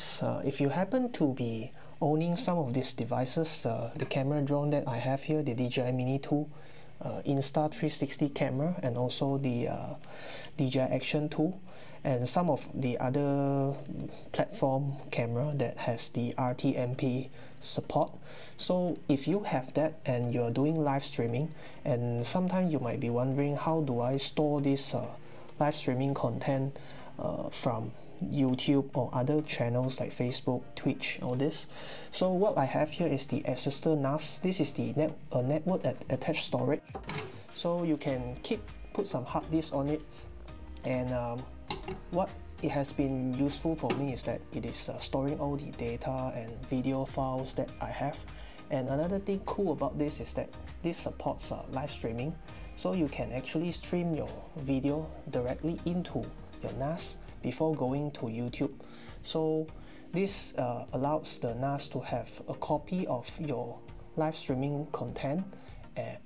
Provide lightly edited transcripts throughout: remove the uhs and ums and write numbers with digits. guys, if you happen to be owning some of these devices, the camera drone that I have here, the DJI Mini 2, Insta360 camera, and also the DJI Action 2, and some of the other platform camera that has the RTMP support. So if you have that and you're doing live streaming, and sometimes you might be wondering, how do I store this live streaming content from YouTube or other channels like Facebook, Twitch, all this? So what I have here is the Asustor NAS. This is the network attached storage, so you can put some hard disk on it. And what it has been useful for me is that it is storing all the data and video files that I have. And another thing cool about this is that this supports live streaming, so you can actually stream your video directly into your NAS before going to YouTube. So this allows the NAS to have a copy of your live streaming content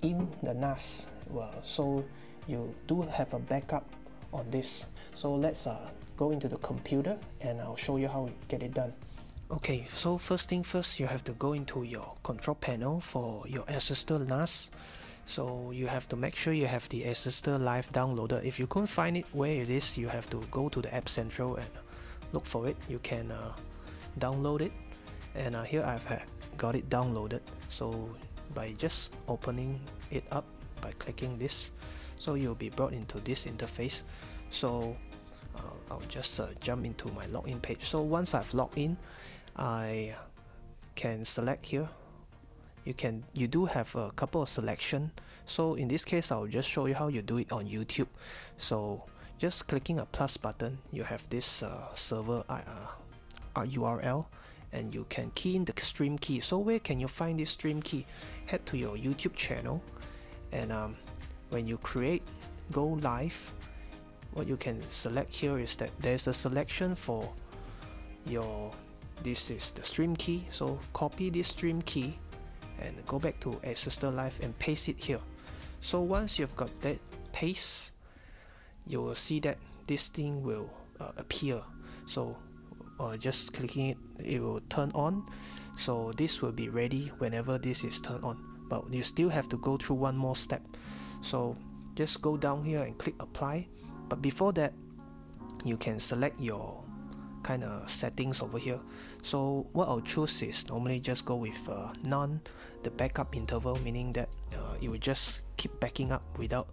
in the NAS. Well, so you do have a backup on this. So let's go into the computer and I'll show you how you get it done. Okay, so first thing first, you have to go into your control panel for your Asustor NAS. So you have to make sure you have the Asustor Live Downloader. If you couldn't find it where it is, you have to go to the App Central and look for it. You can download it, and here I've got it downloaded. So by just opening it up by clicking this, so you'll be brought into this interface. So I'll just jump into my login page. So once I've logged in, I can select here. You do have a couple of selection. So in this case, I'll just show you how you do it on YouTube. So just clicking a plus button, you have this server URL, and you can key in the stream key. So where can you find this stream key? Head to your YouTube channel, and when you go live, what you can select here is that there's a selection for your, this is the stream key. So copy this stream key and go back to Asustor Live and paste it here. So once you've got that paste, you will see that this thing will appear. So just clicking it, it will turn on. So this will be ready whenever this is turned on, but you still have to go through one more step. So just go down here and click apply. But before that, you can select your kind of settings over here. So what I'll choose is normally just go with none, the backup interval, meaning that it will just keep backing up without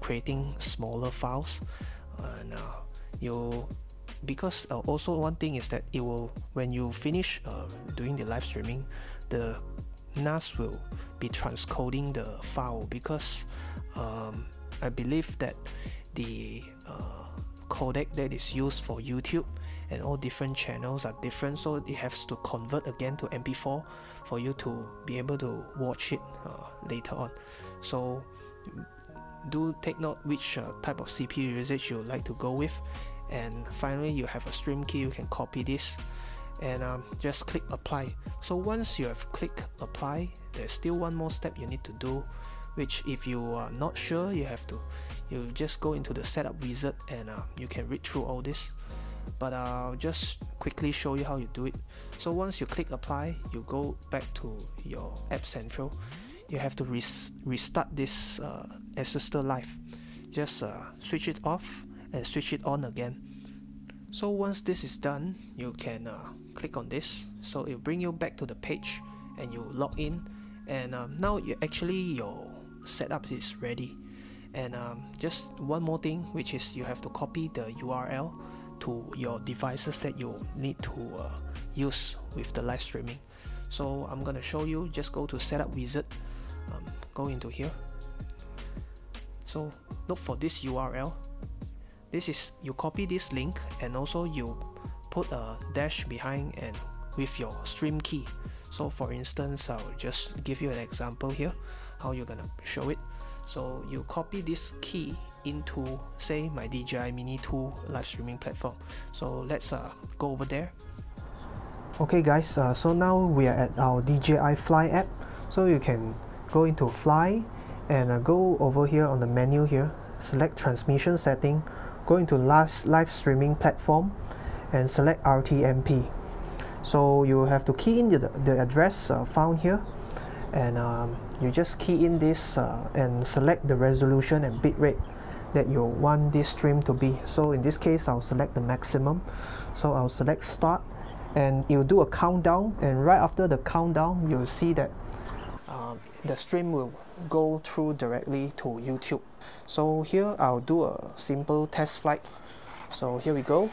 creating smaller files. And because also one thing is that it will, when you finish doing the live streaming, the NAS will be transcoding the file, because I believe that the codec that is used for YouTube and all different channels are different, so it has to convert again to MP4 for you to be able to watch it later on. So do take note which type of CPU usage you like to go with. And finally, you have a stream key. You can copy this and just click apply. So once you have clicked apply, there's still one more step you need to do, which if you are not sure, you just go into the setup wizard and you can read through all this. But I'll just quickly show you how you do it. So once you click apply, you go back to your App Central. You have to restart this Asustor Live. Just switch it off and switch it on again. So once this is done, you can click on this. So it will bring you back to the page and you log in. And now your setup is ready. And just one more thing, which is you have to copy the URL to your devices that you need to use with the live streaming. So I'm gonna show you. Just go to setup wizard, go into here, so look for this URL. This is, you copy this link and also you put a dash behind and with your stream key. So for instance, I'll just give you an example here how you're gonna show it. So you copy this key into, say, my DJI Mini 2 live streaming platform. So let's go over there. Okay guys, so now we are at our DJI Fly app. So you can go into Fly and go over here on the menu here, select transmission setting, go into live streaming platform and select RTMP. So you have to key in the address found here, and you just key in this and select the resolution and bit rate that you want this stream to be. So in this case, I'll select the maximum. So I'll select start, and you'll do a countdown, and right after the countdown, you'll see that the stream will go through directly to YouTube. So here I'll do a simple test flight. So here we go.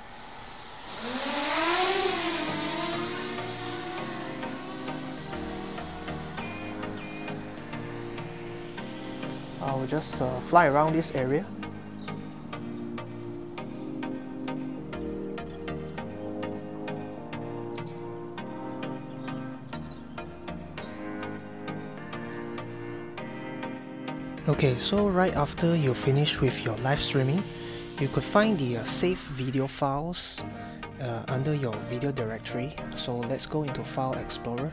I'll just fly around this area. Okay, so right after you finish with your live streaming, you could find the save video files under your video directory. So let's go into File Explorer,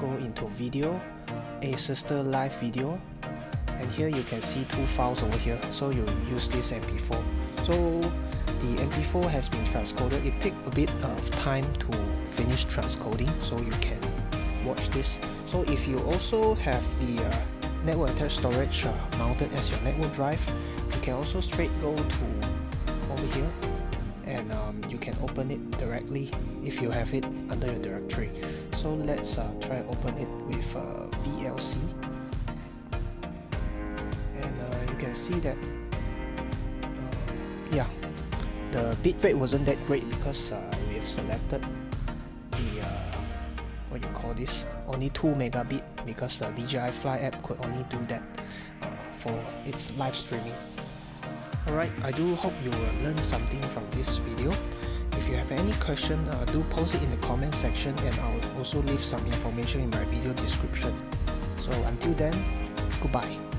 go into Video, Asustor Live Video, and here you can see two files over here. So you use this MP4. So the MP4 has been transcoded. It takes a bit of time to finish transcoding, so you can watch this. So if you also have the network attached storage mounted as your network drive, you can also straight go to over here, and you can open it directly if you have it under your directory. So let's try open it with VLC, and you can see that yeah, the bitrate wasn't that great because we have selected the what you call this, only 2 megabit, because the DJI Fly app could only do that for its live streaming. Alright, I do hope you will learn something from this video. If you have any question, do post it in the comment section, and I'll also leave some information in my video description. So until then, goodbye.